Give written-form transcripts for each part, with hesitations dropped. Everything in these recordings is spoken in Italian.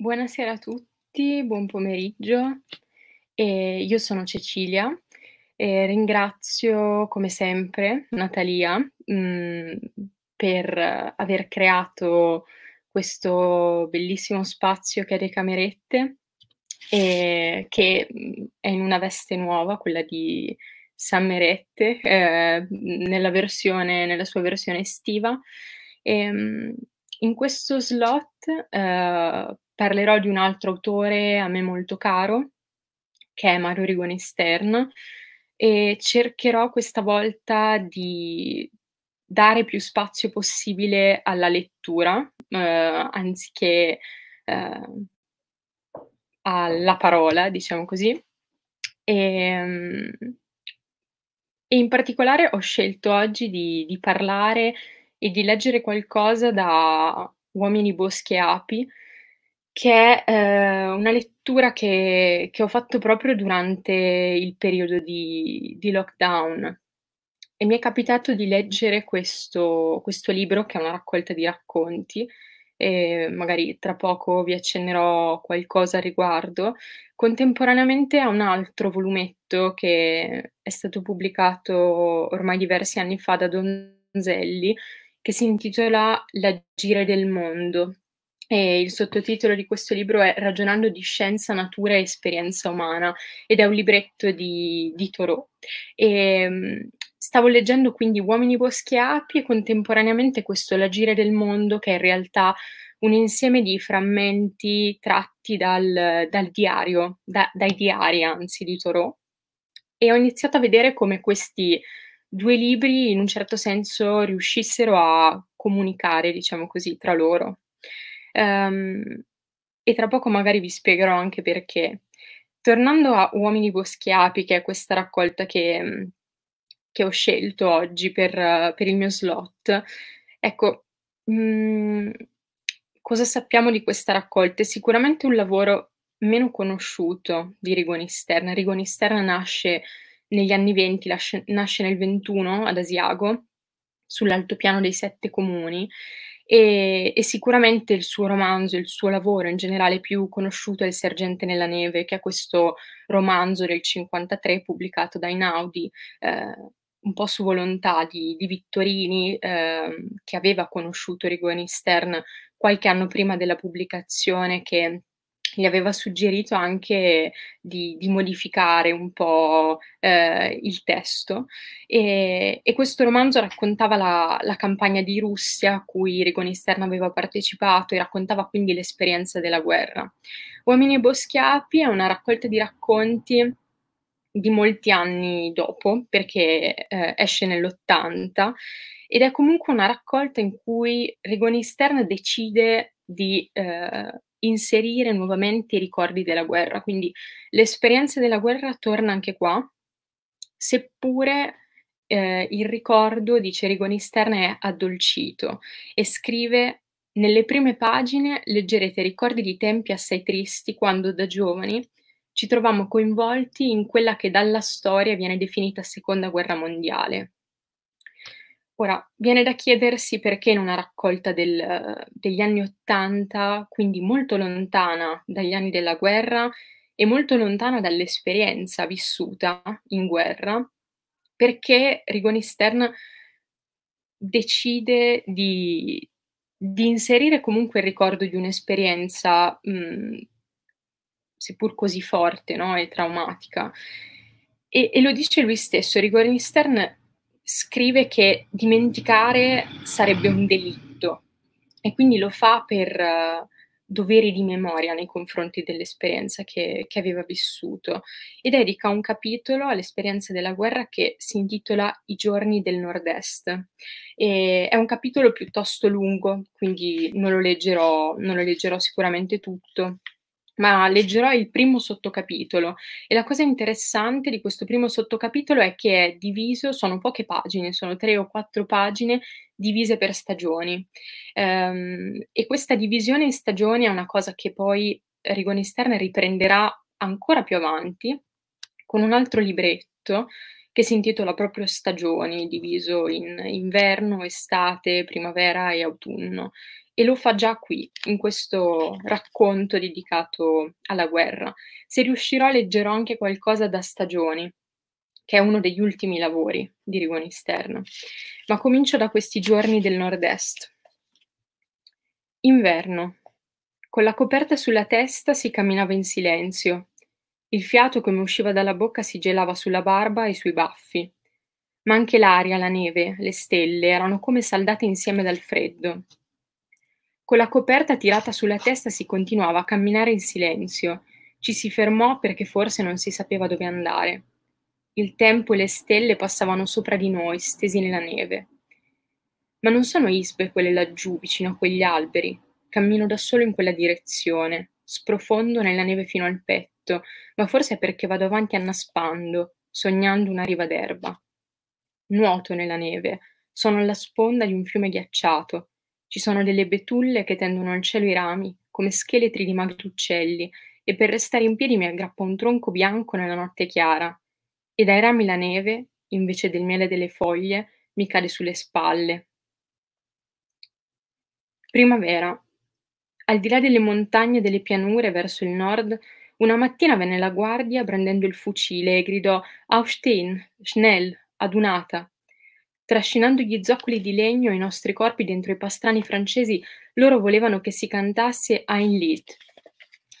Buonasera a tutti, buon pomeriggio. Io sono Cecilia e ringrazio come sempre Natalia per aver creato questo bellissimo spazio che è Decamerette, che è in una veste nuova, quella di Summerette, nella sua versione estiva. In questo slot parlerò di un altro autore a me molto caro, che è Mario Rigoni Stern, e cercherò questa volta di dare più spazio possibile alla lettura, anziché alla parola, diciamo così. E in particolare ho scelto oggi di parlare e di leggere qualcosa da Uomini, boschi e api, che è una lettura che ho fatto proprio durante il periodo di lockdown, e mi è capitato di leggere questo libro, che è una raccolta di racconti, e magari tra poco vi accennerò qualcosa a riguardo, contemporaneamente a un altro volumetto che è stato pubblicato ormai diversi anni fa da Donzelli, che si intitola La gira del mondo. E il sottotitolo di questo libro è Ragionando di scienza, natura e esperienza umana, ed è un libretto di Thoreau. E stavo leggendo quindi Uomini, boschi e api e contemporaneamente questo La gira del mondo, che è in realtà un insieme di frammenti tratti dai diari di Thoreau, e ho iniziato a vedere come questi due libri in un certo senso riuscissero a comunicare, diciamo così, tra loro. E tra poco magari vi spiegherò anche perché. Tornando a Uomini, boschi e api, che è questa raccolta che ho scelto oggi per il mio slot, ecco, cosa sappiamo di questa raccolta? È sicuramente un lavoro meno conosciuto di Rigoni Stern. Rigoni Stern nasce negli anni 20, nasce nel 21 ad Asiago, sull'altopiano dei Sette Comuni, e sicuramente il suo romanzo, il suo lavoro in generale più conosciuto è Il sergente nella neve, che è questo romanzo del 1953 pubblicato da Einaudi, un po' su volontà di Vittorini, che aveva conosciuto Rigoni Stern qualche anno prima della pubblicazione, che gli aveva suggerito anche di modificare un po' il testo, e questo romanzo raccontava la campagna di Russia a cui Rigoni Stern aveva partecipato e raccontava quindi l'esperienza della guerra. Uomini e boschi e api è una raccolta di racconti di molti anni dopo, perché esce nell'80, ed è comunque una raccolta in cui Rigoni Stern decide di inserire nuovamente i ricordi della guerra, quindi l'esperienza della guerra torna anche qua, seppure il ricordo, dice Rigoni Stern, è addolcito, e scrive: nelle prime pagine leggerete ricordi di tempi assai tristi, quando da giovani ci trovammo coinvolti in quella che dalla storia viene definita Seconda Guerra Mondiale. Ora, viene da chiedersi perché in una raccolta degli anni '80, quindi molto lontana dagli anni della guerra e molto lontana dall'esperienza vissuta in guerra, perché Rigoni Stern decide di inserire comunque il ricordo di un'esperienza, seppur così forte, no? E traumatica. E lo dice lui stesso, Rigoni Stern scrive che dimenticare sarebbe un delitto, e quindi lo fa per doveri di memoria nei confronti dell'esperienza che aveva vissuto, e dedica un capitolo all'esperienza della guerra che si intitola I giorni del nord-est. È un capitolo piuttosto lungo, quindi non lo leggerò sicuramente tutto, ma leggerò il primo sottocapitolo, e la cosa interessante di questo primo sottocapitolo è che è diviso, sono poche pagine, sono 3 o 4 pagine divise per stagioni, e questa divisione in stagioni è una cosa che poi Rigoni Stern riprenderà ancora più avanti con un altro libretto che si intitola proprio Stagioni, diviso in inverno, estate, primavera e autunno, e lo fa già qui, in questo racconto dedicato alla guerra. Se riuscirò leggerò anche qualcosa da Stagioni, che è uno degli ultimi lavori di Rigoni Stern. Ma comincio da questi giorni del nord-est. Inverno. Con la coperta sulla testa si camminava in silenzio. Il fiato che mi usciva dalla bocca si gelava sulla barba e sui baffi. Ma anche l'aria, la neve, le stelle erano come saldate insieme dal freddo. Con la coperta tirata sulla testa si continuava a camminare in silenzio. Ci si fermò perché forse non si sapeva dove andare. Il tempo e le stelle passavano sopra di noi, stesi nella neve. Ma non sono isbe quelle laggiù, vicino a quegli alberi. Cammino da solo in quella direzione, sprofondo nella neve fino al petto, ma forse è perché vado avanti annaspando, sognando una riva d'erba. Nuoto nella neve, sono alla sponda di un fiume ghiacciato. Ci sono delle betulle che tendono al cielo i rami, come scheletri di magri uccelli, e per restare in piedi mi aggrappo a un tronco bianco nella notte chiara. E dai rami la neve, invece del miele delle foglie, mi cade sulle spalle. Primavera. Al di là delle montagne e delle pianure verso il nord, una mattina venne la guardia prendendo il fucile e gridò «Aufstehen! Schnell! Adunata!». Trascinando gli zoccoli di legno e i nostri corpi dentro i pastrani francesi, loro volevano che si cantasse «Ein Lied».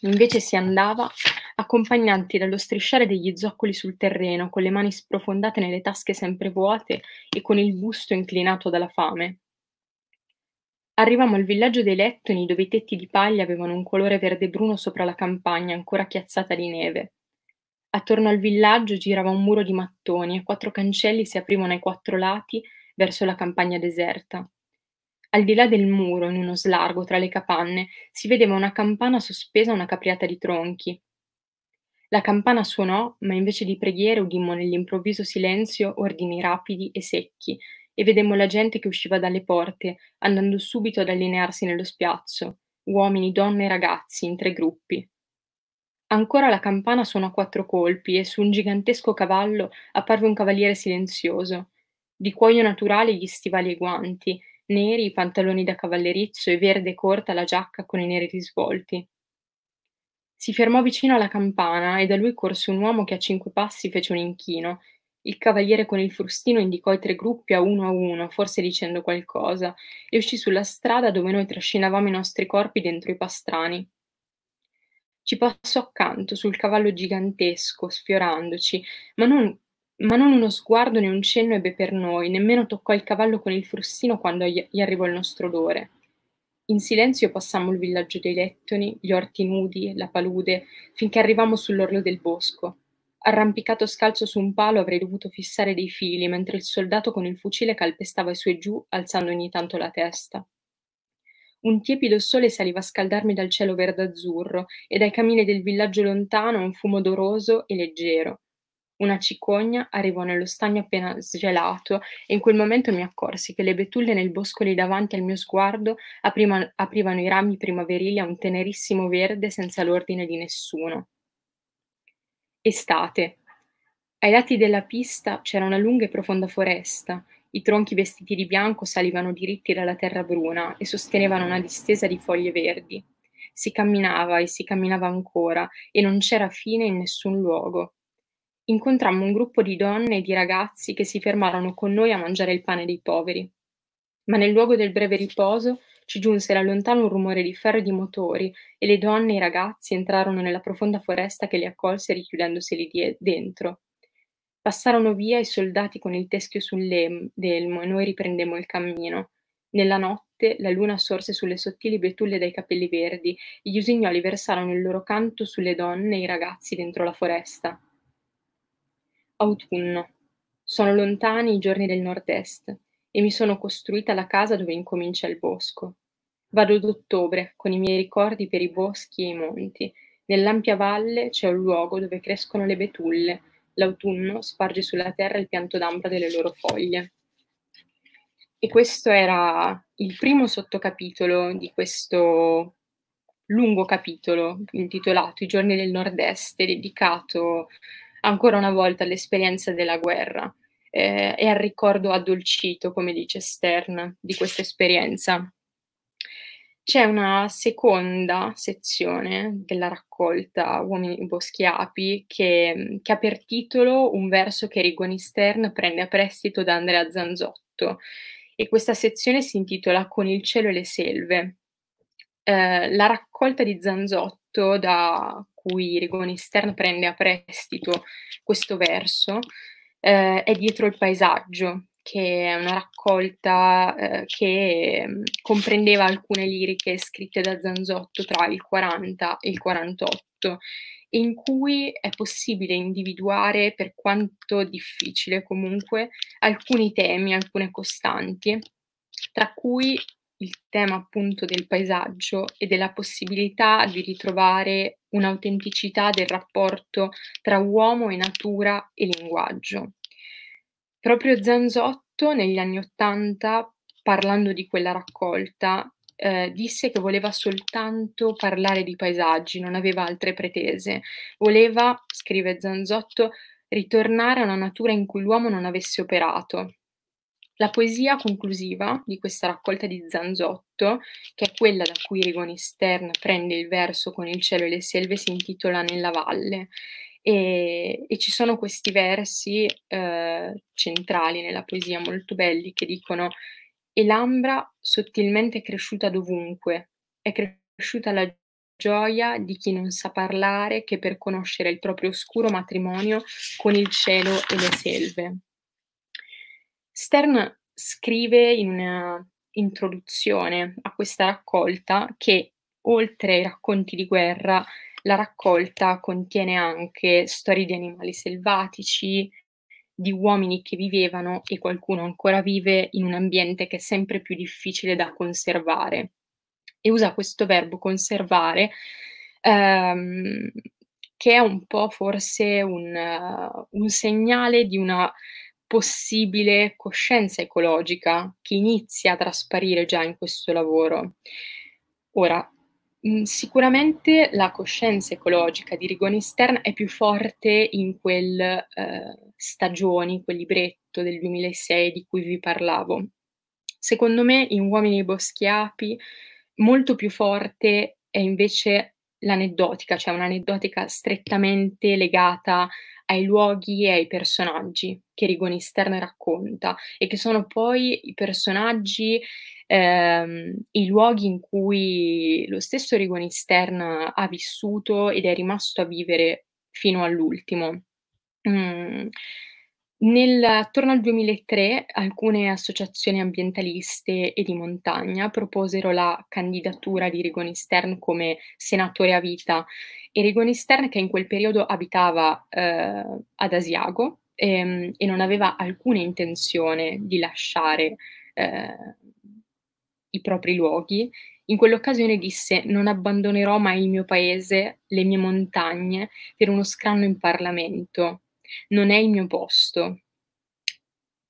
Invece si andava, accompagnati dallo strisciare degli zoccoli sul terreno, con le mani sprofondate nelle tasche sempre vuote e con il busto inclinato dalla fame. Arrivammo al villaggio dei Lettoni, dove i tetti di paglia avevano un colore verde bruno sopra la campagna, ancora chiazzata di neve. Attorno al villaggio girava un muro di mattoni e quattro cancelli si aprivano ai quattro lati verso la campagna deserta. Al di là del muro, in uno slargo tra le capanne, si vedeva una campana sospesa a una capriata di tronchi. La campana suonò, ma invece di preghiere udimmo nell'improvviso silenzio ordini rapidi e secchi, e vedemmo la gente che usciva dalle porte, andando subito ad allinearsi nello spiazzo, uomini, donne e ragazzi, in tre gruppi. Ancora la campana suonò quattro colpi e su un gigantesco cavallo apparve un cavaliere silenzioso, di cuoio naturale gli stivali e guanti, neri i pantaloni da cavallerizzo e verde corta la giacca con i neri risvolti. Si fermò vicino alla campana e da lui corse un uomo che a 5 passi fece un inchino. Il cavaliere con il frustino indicò i tre gruppi a uno, forse dicendo qualcosa, e uscì sulla strada dove noi trascinavamo i nostri corpi dentro i pastrani. Ci passò accanto, sul cavallo gigantesco, sfiorandoci, ma non uno sguardo né un cenno ebbe per noi, nemmeno toccò il cavallo con il frustino quando gli arrivò il nostro odore. In silenzio passammo il villaggio dei Lettoni, gli orti nudi, la palude, finché arrivammo sull'orlo del bosco. Arrampicato scalzo su un palo avrei dovuto fissare dei fili, mentre il soldato con il fucile calpestava i su e giù, alzando ogni tanto la testa. Un tiepido sole saliva a scaldarmi dal cielo verde-azzurro e dai camini del villaggio lontano un fumo odoroso e leggero. Una cicogna arrivò nello stagno appena sgelato e in quel momento mi accorsi che le betulle nel bosco lì davanti al mio sguardo aprivano i rami primaverili a un tenerissimo verde senza l'ordine di nessuno. Estate. Ai lati della pista c'era una lunga e profonda foresta. I tronchi vestiti di bianco salivano diritti dalla terra bruna e sostenevano una distesa di foglie verdi. Si camminava e si camminava ancora e non c'era fine in nessun luogo. Incontrammo un gruppo di donne e di ragazzi che si fermarono con noi a mangiare il pane dei poveri. Ma nel luogo del breve riposo ci giunse da lontano un rumore di ferro e di motori e le donne e i ragazzi entrarono nella profonda foresta che li accolse richiudendoseli dentro. Passarono via i soldati con il teschio sull'elmo e noi riprendemmo il cammino. Nella notte la luna sorse sulle sottili betulle dai capelli verdi e gli usignoli versarono il loro canto sulle donne e i ragazzi dentro la foresta. Autunno. Sono lontani i giorni del nord-est e mi sono costruita la casa dove incomincia il bosco. Vado ad ottobre con i miei ricordi per i boschi e i monti. Nell'ampia valle c'è un luogo dove crescono le betulle. L'autunno sparge sulla terra il pianto d'ambra delle loro foglie. E questo era il primo sottocapitolo di questo lungo capitolo intitolato I giorni del nord-est, dedicato ancora una volta all'esperienza della guerra. E al ricordo addolcito, come dice Stern, di questa esperienza. C'è una seconda sezione della raccolta Uomini, boschi e api che ha per titolo un verso che Rigoni Stern prende a prestito da Andrea Zanzotto, e questa sezione si intitola Con il cielo e le selve. La raccolta di Zanzotto, da cui Rigoni Stern prende a prestito questo verso, è Dietro il Paesaggio, che è una raccolta che comprendeva alcune liriche scritte da Zanzotto tra il 40 e il 48, in cui è possibile individuare, per quanto difficile comunque, alcuni temi, alcune costanti, tra cui il tema appunto del paesaggio e della possibilità di ritrovare un'autenticità del rapporto tra uomo e natura e linguaggio. Proprio Zanzotto negli anni Ottanta, parlando di quella raccolta, disse che voleva soltanto parlare di paesaggi, non aveva altre pretese. Voleva, scrive Zanzotto, ritornare a una natura in cui l'uomo non avesse operato. La poesia conclusiva di questa raccolta di Zanzotto, che è quella da cui Rigoni Stern prende il verso Con il cielo e le selve, si intitola Nella valle, e ci sono questi versi centrali nella poesia, molto belli, che dicono: «E l'ambra sottilmente è cresciuta dovunque, è cresciuta la gioia di chi non sa parlare che per conoscere il proprio oscuro matrimonio con il cielo e le selve». Stern scrive in una introduzione a questa raccolta che, oltre ai racconti di guerra, la raccolta contiene anche storie di animali selvatici, di uomini che vivevano, e qualcuno ancora vive, in un ambiente che è sempre più difficile da conservare. E usa questo verbo conservare, che è un po' forse un segnale di una possibile coscienza ecologica che inizia a trasparire già in questo lavoro. Ora, sicuramente la coscienza ecologica di Rigoni Stern è più forte in quel Stagioni, quel libretto del 2006 di cui vi parlavo. Secondo me in Uomini, boschi e api molto più forte è invece l'aneddotica, cioè un'aneddotica strettamente legata ai luoghi e ai personaggi che Rigoni Stern racconta, e che sono poi i personaggi, i luoghi in cui lo stesso Rigoni Stern ha vissuto ed è rimasto a vivere fino all'ultimo. Attorno al 2003 alcune associazioni ambientaliste e di montagna proposero la candidatura di Rigoni Stern come senatore a vita, e Rigoni Stern, che in quel periodo abitava ad Asiago e non aveva alcuna intenzione di lasciare i propri luoghi, in quell'occasione disse: «Non abbandonerò mai il mio paese, le mie montagne, per uno scranno in Parlamento. Non è il mio posto».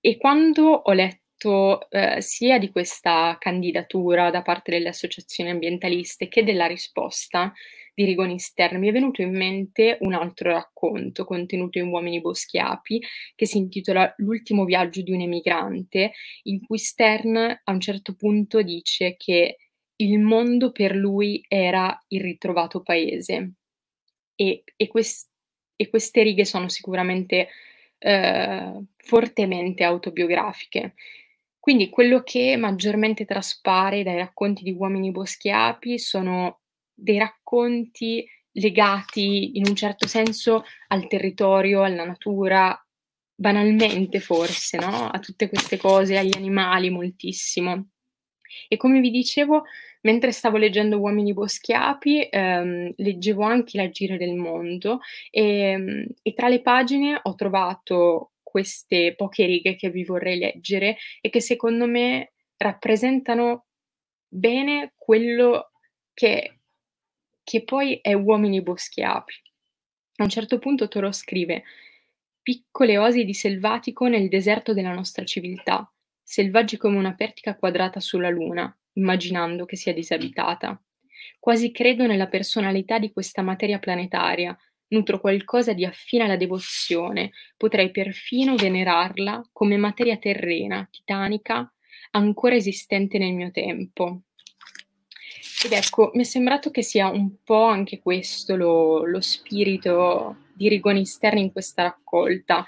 E quando ho letto sia di questa candidatura da parte delle associazioni ambientaliste che della risposta di Rigoni Stern, mi è venuto in mente un altro racconto contenuto in Uomini, boschi e api, che si intitola L'ultimo viaggio di un emigrante, in cui Stern a un certo punto dice che il mondo per lui era il ritrovato paese, e queste righe sono sicuramente fortemente autobiografiche. Quindi quello che maggiormente traspare dai racconti di Uomini, boschi e api sono dei racconti legati in un certo senso al territorio, alla natura, banalmente forse, no? A tutte queste cose, agli animali moltissimo. E come vi dicevo, mentre stavo leggendo Uomini, boschi e api, leggevo anche La gira del mondo, e tra le pagine ho trovato queste poche righe che vi vorrei leggere e che secondo me rappresentano bene quello che poi è Uomini, boschi e api. A un certo punto Thoreau scrive: «Piccole osi di selvatico nel deserto della nostra civiltà, selvaggi come una pertica quadrata sulla luna, immaginando che sia disabitata. Quasi credo nella personalità di questa materia planetaria, nutro qualcosa di affine alla devozione, potrei perfino venerarla come materia terrena, titanica, ancora esistente nel mio tempo». Ed ecco, mi è sembrato che sia un po' anche questo lo spirito di Rigoni Stern in questa raccolta.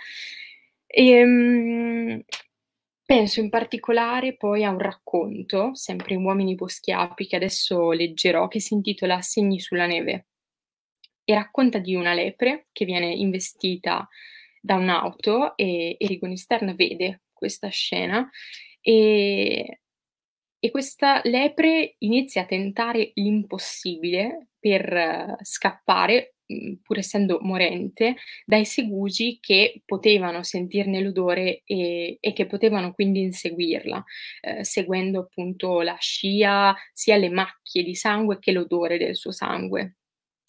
Penso in particolare poi a un racconto, sempre in Uomini, boschi e api, che adesso leggerò, che si intitola Segni sulla neve, e racconta di una lepre che viene investita da un'auto e Rigoni Stern vede questa scena e questa lepre inizia a tentare l'impossibile per scappare, pur essendo morente, dai segugi che potevano sentirne l'odore e che potevano quindi inseguirla, seguendo appunto la scia, sia le macchie di sangue che l'odore del suo sangue.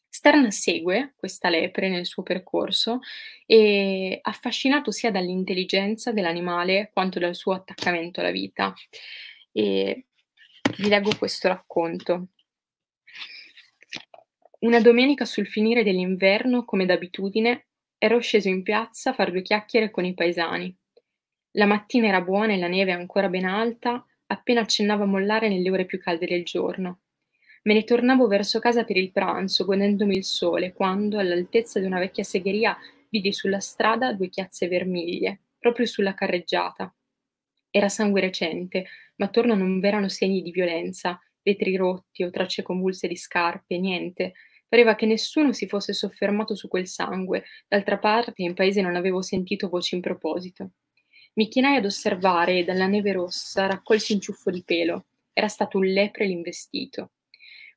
Stern segue questa lepre nel suo percorso, e affascinato sia dall'intelligenza dell'animale quanto dal suo attaccamento alla vita. E vi leggo questo racconto. Una domenica sul finire dell'inverno, come d'abitudine, ero sceso in piazza a far due chiacchiere con i paesani. La mattina era buona e la neve ancora ben alta, appena accennava a mollare nelle ore più calde del giorno. Me ne tornavo verso casa per il pranzo, godendomi il sole, quando, all'altezza di una vecchia segheria, vidi sulla strada due chiazze vermiglie, proprio sulla carreggiata. Era sangue recente, ma attorno non v'erano segni di violenza, vetri rotti o tracce convulse di scarpe, niente. Pareva che nessuno si fosse soffermato su quel sangue, d'altra parte in paese non avevo sentito voci in proposito. Mi chinai ad osservare e dalla neve rossa raccolsi un ciuffo di pelo. Era stato un lepre l'investito.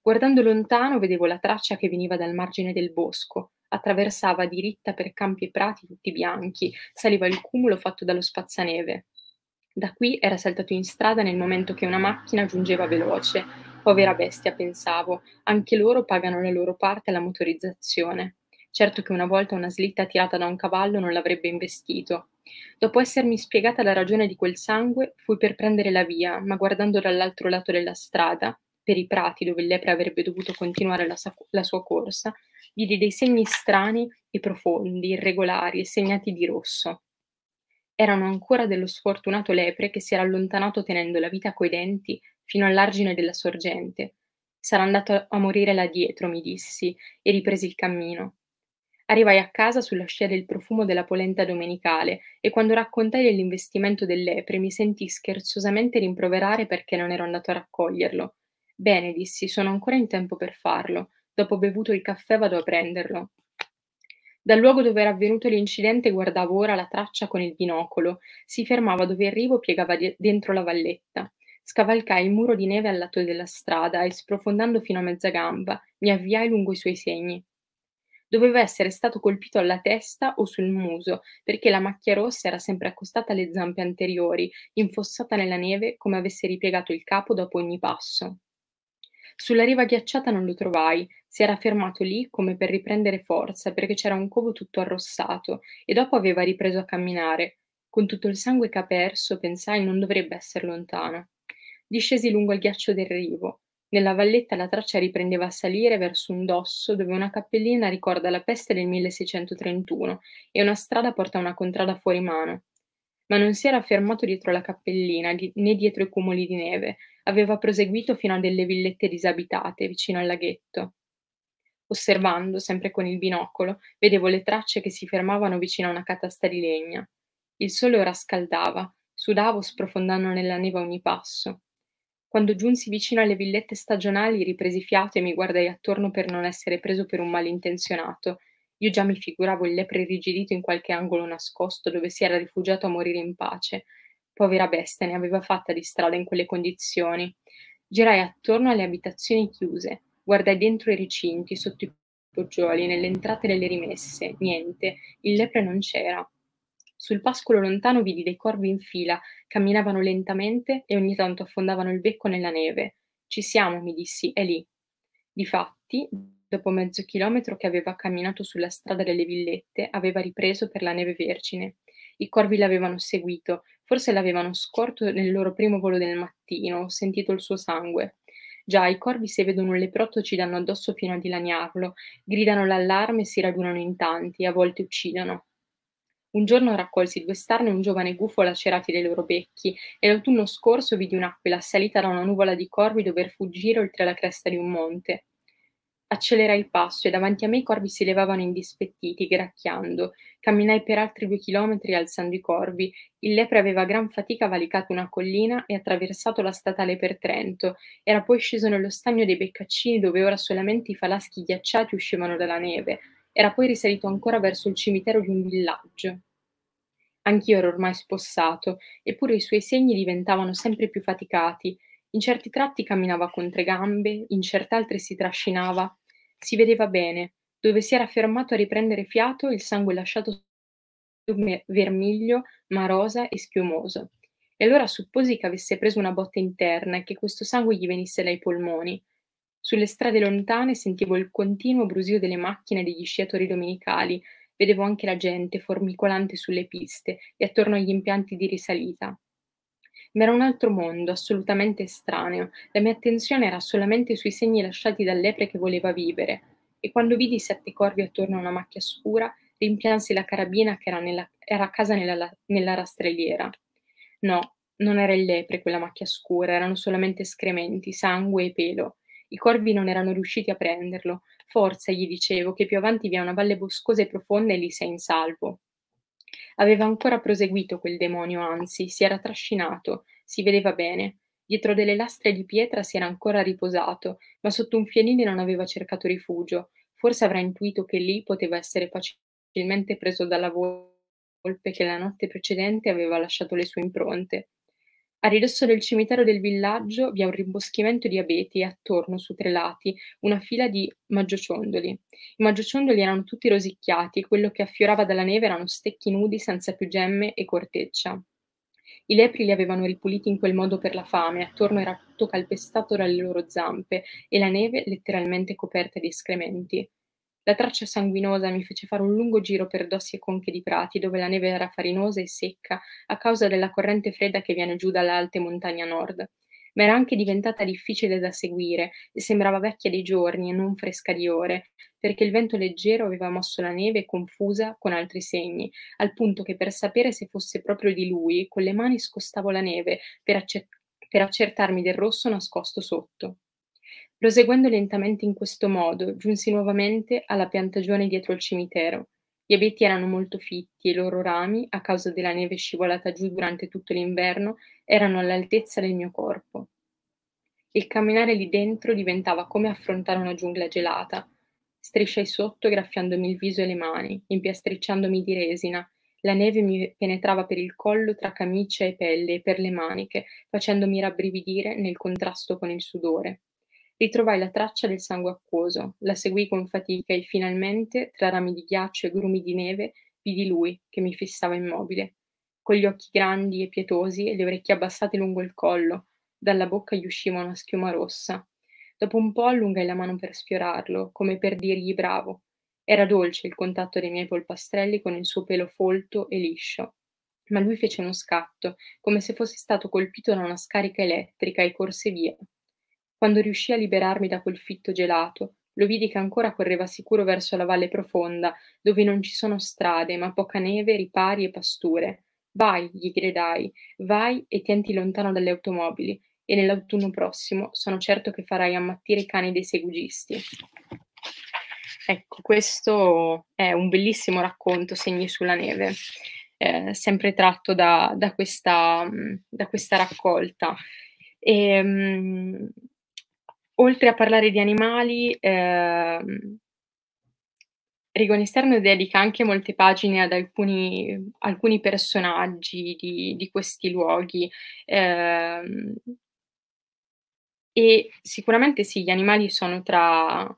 Guardando lontano vedevo la traccia che veniva dal margine del bosco, attraversava diritta per campi e prati tutti bianchi, saliva il cumulo fatto dallo spazzaneve. Da qui era saltato in strada nel momento che una macchina giungeva veloce. Povera bestia, pensavo, anche loro pagano la loro parte alla motorizzazione. Certo che una volta una slitta tirata da un cavallo non l'avrebbe investito. Dopo essermi spiegata la ragione di quel sangue, fui per prendere la via, ma guardando dall'altro lato della strada, per i prati dove il lepre avrebbe dovuto continuare la sua corsa, vidi dei segni strani e profondi, irregolari e segnati di rosso. Erano ancora dello sfortunato lepre che si era allontanato tenendo la vita coi denti fino all'argine della sorgente. Sarà andato a morire là dietro, mi dissi, e ripresi il cammino. Arrivai a casa sulla scia del profumo della polenta domenicale e quando raccontai dell'investimento del lepre mi sentii scherzosamente rimproverare perché non ero andato a raccoglierlo. Bene, dissi, sono ancora in tempo per farlo. Dopo bevuto il caffè vado a prenderlo. Dal luogo dove era avvenuto l'incidente guardavo ora la traccia con il binocolo. Si fermava dove il rivo piegava dentro la valletta. Scavalcai il muro di neve al lato della strada e, sprofondando fino a mezza gamba, mi avviai lungo i suoi segni. Doveva essere stato colpito alla testa o sul muso, perché la macchia rossa era sempre accostata alle zampe anteriori, infossata nella neve come avesse ripiegato il capo dopo ogni passo. Sulla riva ghiacciata non lo trovai, si era fermato lì come per riprendere forza perché c'era un covo tutto arrossato e dopo aveva ripreso a camminare. Con tutto il sangue che ha perso, pensai, non dovrebbe essere lontano. Discesi lungo il ghiaccio del rivo. Nella valletta la traccia riprendeva a salire verso un dosso dove una cappellina ricorda la peste del 1631 e una strada porta una contrada fuori mano. Ma non si era fermato dietro la cappellina né dietro i cumuli di neve, aveva proseguito fino a delle villette disabitate vicino al laghetto. Osservando, sempre con il binocolo, vedevo le tracce che si fermavano vicino a una catasta di legna. Il sole ora scaldava, sudavo sprofondando nella neve ogni passo. Quando giunsi vicino alle villette stagionali ripresi fiato e mi guardai attorno per non essere preso per un malintenzionato. Io già mi figuravo il lepre irrigidito in qualche angolo nascosto dove si era rifugiato a morire in pace. Povera bestia, ne aveva fatta di strada in quelle condizioni. Girai attorno alle abitazioni chiuse, guardai dentro i recinti, sotto i poggioli, nelle entrate delle rimesse. Niente, il lepre non c'era. Sul pascolo lontano vidi dei corvi in fila, camminavano lentamente e ogni tanto affondavano il becco nella neve. Ci siamo, mi dissi, è lì. Difatti, dopo mezzo chilometro che aveva camminato sulla strada delle villette, aveva ripreso per la neve vergine. I corvi l'avevano seguito, forse l'avevano scorto nel loro primo volo del mattino, ho sentito il suo sangue. Già, i corvi se vedono un leprotto ci danno addosso fino a dilaniarlo, gridano l'allarme e si radunano in tanti, a volte uccidono. Un giorno raccolsi due starne e un giovane gufo lacerati dai loro becchi, e l'autunno scorso vidi un'aquila assalita da una nuvola di corvi dover fuggire oltre la cresta di un monte. Accelerai il passo e davanti a me i corvi si levavano indispettiti, gracchiando. Camminai per altri 2 chilometri alzando i corvi. Il lepre aveva a gran fatica valicato una collina e attraversato la statale per Trento. Era poi sceso nello stagno dei beccaccini, dove ora solamente i falaschi ghiacciati uscivano dalla neve. Era poi risalito ancora verso il cimitero di un villaggio. Anch'io ero ormai spossato, eppure i suoi segni diventavano sempre più faticati. In certi tratti camminava con 3 gambe, in cert'altri si trascinava. Si vedeva bene. Dove si era fermato a riprendere fiato, il sangue lasciato vermiglio, ma rosa e schiumoso. E allora supposi che avesse preso una botta interna e che questo sangue gli venisse dai polmoni. Sulle strade lontane sentivo il continuo brusio delle macchine e degli sciatori domenicali. Vedevo anche la gente formicolante sulle piste e attorno agli impianti di risalita. Ma era un altro mondo, assolutamente estraneo. La mia attenzione era solamente sui segni lasciati dal lepre che voleva vivere. E quando vidi 7 corvi attorno a una macchia scura, rimpiansi la carabina che era a casa nella rastrelliera. No, non era il lepre quella macchia scura, erano solamente escrementi, sangue e pelo. I corvi non erano riusciti a prenderlo. Forza, gli dicevo, che più avanti vi è una valle boscosa e profonda e lì sei in salvo. Aveva ancora proseguito quel demonio, anzi, si era trascinato, si vedeva bene. Dietro delle lastre di pietra si era ancora riposato, ma sotto un fienile non aveva cercato rifugio. Forse avrà intuito che lì poteva essere facilmente preso dalla volpe che la notte precedente aveva lasciato le sue impronte. A ridosso del cimitero del villaggio vi è un rimboschimento di abeti e attorno, su 3 lati, una fila di maggiociondoli. I maggiociondoli erano tutti rosicchiati e quello che affiorava dalla neve erano stecchi nudi senza più gemme e corteccia. I lepri li avevano ripuliti in quel modo per la fame, attorno era tutto calpestato dalle loro zampe e la neve letteralmente coperta di escrementi. La traccia sanguinosa mi fece fare un lungo giro per dossi e conche di prati, dove la neve era farinosa e secca a causa della corrente fredda che viene giù dalle alte montagne a nord. Ma era anche diventata difficile da seguire e sembrava vecchia dei giorni e non fresca di ore, perché il vento leggero aveva mosso la neve confusa con altri segni, al punto che per sapere se fosse proprio di lui, con le mani scostavo la neve per accertarmi del rosso nascosto sotto. Proseguendo lentamente in questo modo, giunsi nuovamente alla piantagione dietro il cimitero. Gli abeti erano molto fitti e i loro rami, a causa della neve scivolata giù durante tutto l'inverno, erano all'altezza del mio corpo. Il camminare lì dentro diventava come affrontare una giungla gelata. Strisciai sotto, graffiandomi il viso e le mani, impiastricciandomi di resina. La neve mi penetrava per il collo, tra camicia e pelle, e per le maniche, facendomi rabbrividire nel contrasto con il sudore. Ritrovai la traccia del sangue acquoso, la seguì con fatica e finalmente, tra rami di ghiaccio e grumi di neve, vidi lui che mi fissava immobile, con gli occhi grandi e pietosi e le orecchie abbassate lungo il collo. Dalla bocca gli usciva una schiuma rossa. Dopo un po' allungai la mano per sfiorarlo, come per dirgli bravo. Era dolce il contatto dei miei polpastrelli con il suo pelo folto e liscio. Ma lui fece uno scatto, come se fosse stato colpito da una scarica elettrica, e corse via. Quando riuscii a liberarmi da quel fitto gelato, lo vidi che ancora correva sicuro verso la valle profonda, dove non ci sono strade, ma poca neve, ripari e pasture. Vai, gli gridai, vai e tienti lontano dalle automobili, e nell'autunno prossimo sono certo che farai ammattire i cani dei segugisti. Ecco, questo è un bellissimo racconto, Segni sulla neve, sempre tratto da questa raccolta. Oltre a parlare di animali, Rigoni Stern dedica anche molte pagine ad alcuni personaggi di questi luoghi. E sicuramente sì, gli animali sono tra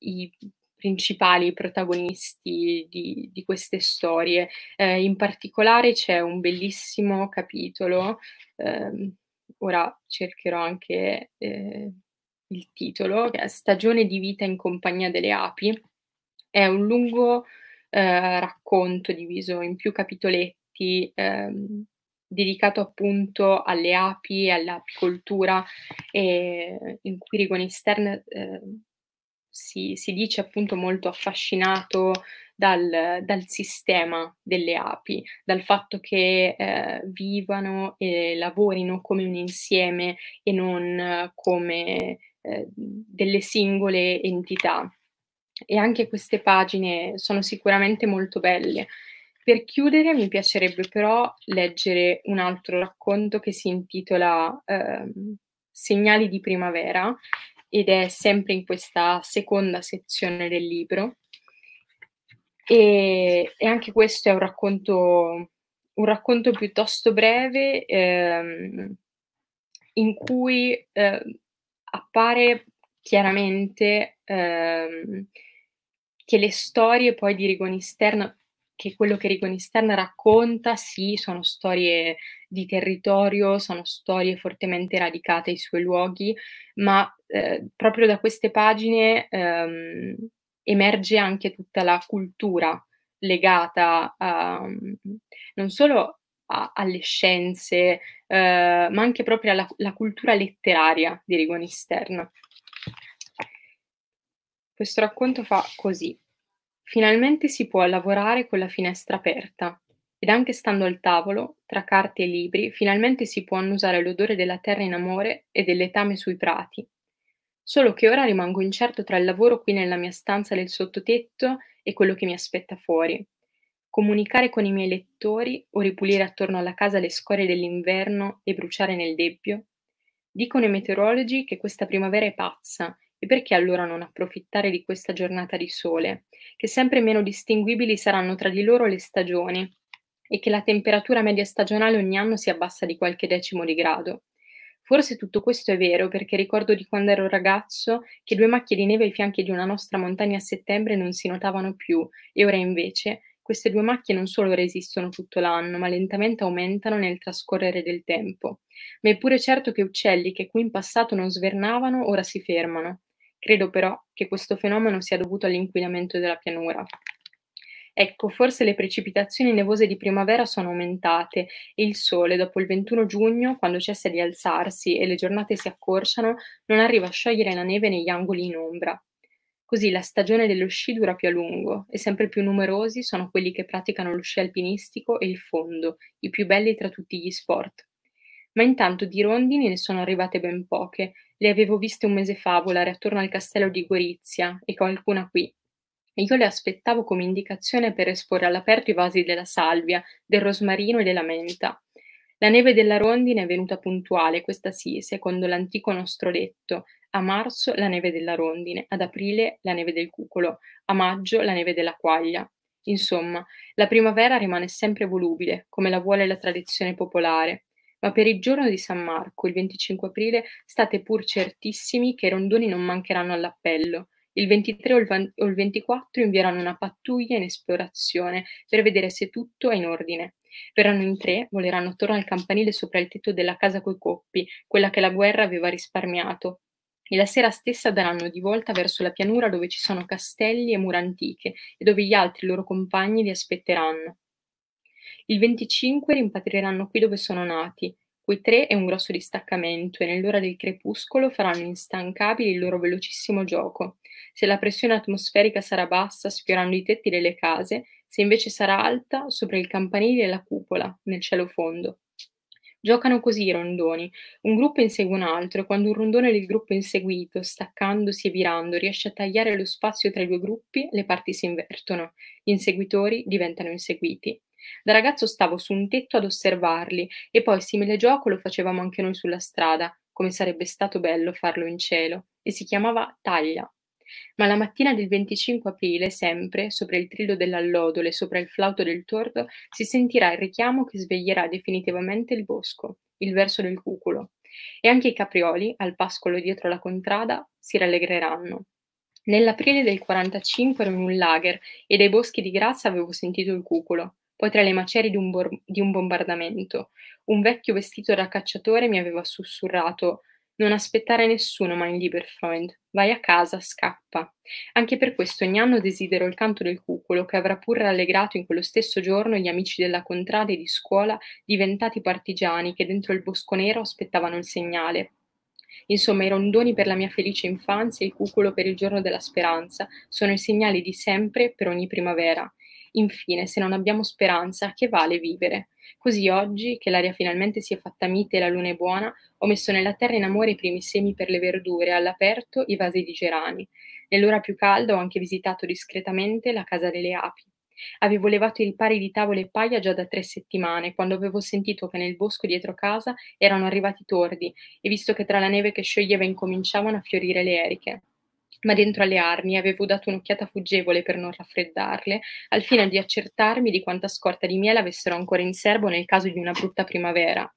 i principali protagonisti di queste storie. In particolare c'è un bellissimo capitolo, ora cercherò anche il titolo, che è Stagione di vita in compagnia delle api. È un lungo racconto diviso in più capitoletti, dedicato appunto alle api e all'apicoltura, in cui Rigoni Stern si dice appunto molto affascinato dal sistema delle api, dal fatto che vivano e lavorino come un insieme e non come delle singole entità. E anche queste pagine sono sicuramente molto belle. Per chiudere mi piacerebbe però leggere un altro racconto che si intitola Segnali di Primavera, ed è sempre in questa seconda sezione del libro, e anche questo è un racconto piuttosto breve, in cui appare chiaramente che le storie poi di Rigoni Stern, che quello che Rigoni Stern racconta, sì, sono storie di territorio, sono storie fortemente radicate ai suoi luoghi, ma proprio da queste pagine emerge anche tutta la cultura legata non solo alle scienze, ma anche proprio alla cultura letteraria di Rigoni Stern. Questo racconto fa così. Finalmente si può lavorare con la finestra aperta, ed anche stando al tavolo, tra carte e libri, finalmente si può annusare l'odore della terra in amore e del letame sui prati. Solo che ora rimango incerto tra il lavoro qui nella mia stanza del sottotetto e quello che mi aspetta fuori. Comunicare con i miei lettori o ripulire attorno alla casa le scorie dell'inverno e bruciare nel debbio? Dicono i meteorologi che questa primavera è pazza. E perché allora non approfittare di questa giornata di sole, che sempre meno distinguibili saranno tra di loro le stagioni, e che la temperatura media stagionale ogni anno si abbassa di qualche decimo di grado? Forse tutto questo è vero, perché ricordo di quando ero ragazzo che 2 macchie di neve ai fianchi di una nostra montagna a settembre non si notavano più, e ora invece queste 2 macchie non solo resistono tutto l'anno, ma lentamente aumentano nel trascorrere del tempo. Ma è pure certo che uccelli che qui in passato non svernavano ora si fermano. Credo però che questo fenomeno sia dovuto all'inquinamento della pianura. Ecco, forse le precipitazioni nevose di primavera sono aumentate e il sole, dopo il 21 giugno, quando cessa di alzarsi e le giornate si accorciano, non arriva a sciogliere la neve negli angoli in ombra. Così la stagione dello sci dura più a lungo e sempre più numerosi sono quelli che praticano lo sci alpinistico e il fondo, i più belli tra tutti gli sport. Ma intanto di rondini ne sono arrivate ben poche. Le avevo viste un mese fa volare attorno al castello di Gorizia, e qualcuna qui. Io le aspettavo come indicazione per esporre all'aperto i vasi della salvia, del rosmarino e della menta. La neve della rondine è venuta puntuale, questa sì, secondo l'antico nostro detto. A marzo la neve della rondine, ad aprile la neve del cucolo, a maggio la neve della quaglia. Insomma, la primavera rimane sempre volubile, come la vuole la tradizione popolare. Ma per il giorno di San Marco, il 25 aprile, state pur certissimi che i rondoni non mancheranno all'appello. Il 23 o il 24 invieranno una pattuglia in esplorazione per vedere se tutto è in ordine. Verranno in 3, voleranno attorno al campanile sopra il tetto della casa coi coppi, quella che la guerra aveva risparmiato. E la sera stessa daranno di volta verso la pianura dove ci sono castelli e mura antiche e dove gli altri loro compagni li aspetteranno. Il 25 rimpatrieranno qui dove sono nati, quei 3 è un grosso distaccamento e nell'ora del crepuscolo faranno instancabili il loro velocissimo gioco. Se la pressione atmosferica sarà bassa, sfiorando i tetti delle case, se invece sarà alta, sopra il campanile e la cupola, nel cielo fondo. Giocano così i rondoni, un gruppo insegue un altro e quando un rondone del gruppo inseguito, staccandosi e virando, riesce a tagliare lo spazio tra i 2 gruppi, le parti si invertono, gli inseguitori diventano inseguiti. Da ragazzo stavo su un tetto ad osservarli e poi simile gioco lo facevamo anche noi sulla strada, come sarebbe stato bello farlo in cielo, e si chiamava taglia. Ma la mattina del 25 aprile, sempre, sopra il trillo dell'allodole, sopra il flauto del tordo, si sentirà il richiamo che sveglierà definitivamente il bosco, il verso del cuculo. E anche i caprioli, al pascolo dietro la contrada, si rallegreranno. Nell'aprile del 45 ero in un lager e dai boschi di Grazia avevo sentito il cuculo. Poi tra le macerie di un bombardamento. Un vecchio vestito da cacciatore mi aveva sussurrato «Non aspettare nessuno, mein lieber Freund, vai a casa, scappa». Anche per questo ogni anno desidero il canto del cuculo, che avrà pur rallegrato in quello stesso giorno gli amici della contrada e di scuola diventati partigiani che dentro il bosco nero aspettavano il segnale. Insomma, i rondoni per la mia felice infanzia e il cuculo per il giorno della speranza sono i segnali di sempre per ogni primavera. Infine, se non abbiamo speranza, che vale vivere? Così oggi, che l'aria finalmente si è fatta mite e la luna è buona, ho messo nella terra in amore i primi semi per le verdure, all'aperto i vasi di gerani. Nell'ora più calda ho anche visitato discretamente la casa delle api. Avevo levato i ripari di tavole e paia già da 3 settimane, quando avevo sentito che nel bosco dietro casa erano arrivati tordi, e visto che tra la neve che scioglieva incominciavano a fiorire le eriche. Ma dentro alle armi avevo dato un'occhiata fuggevole per non raffreddarle, al fine di accertarmi di quanta scorta di miele avessero ancora in serbo nel caso di una brutta primavera.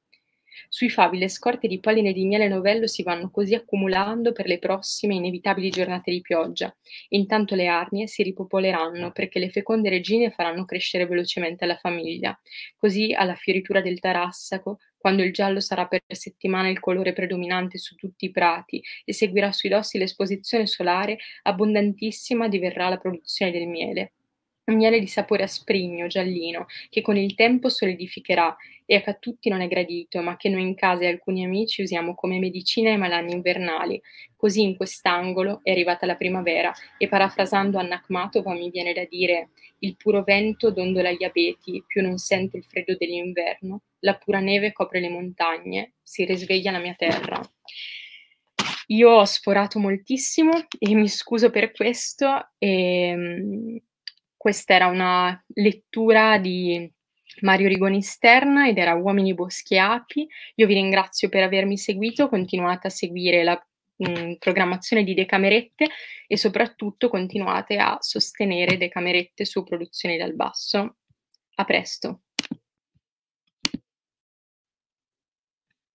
Sui favi le scorte di polline di miele novello si vanno così accumulando per le prossime inevitabili giornate di pioggia. Intanto le arnie si ripopoleranno perché le feconde regine faranno crescere velocemente la famiglia. Così alla fioritura del tarassaco, quando il giallo sarà per settimane il colore predominante su tutti i prati e seguirà sui dossi l'esposizione solare, abbondantissima diverrà la produzione del miele. Un miele di sapore asprigno, giallino, che con il tempo solidificherà e che a tutti non è gradito, ma che noi in casa e alcuni amici usiamo come medicina ai malanni invernali. Così in quest'angolo è arrivata la primavera e, parafrasando Anna Akhmatova, mi viene da dire: il puro vento dondola gli abeti, più non sento il freddo dell'inverno, la pura neve copre le montagne, si risveglia la mia terra. Io ho sforato moltissimo e mi scuso per questo. Questa era una lettura di Mario Rigoni Stern ed era Uomini, boschi e api. Io vi ringrazio per avermi seguito, continuate a seguire la programmazione di Decamerette e soprattutto continuate a sostenere Decamerette su Produzioni dal Basso. A presto!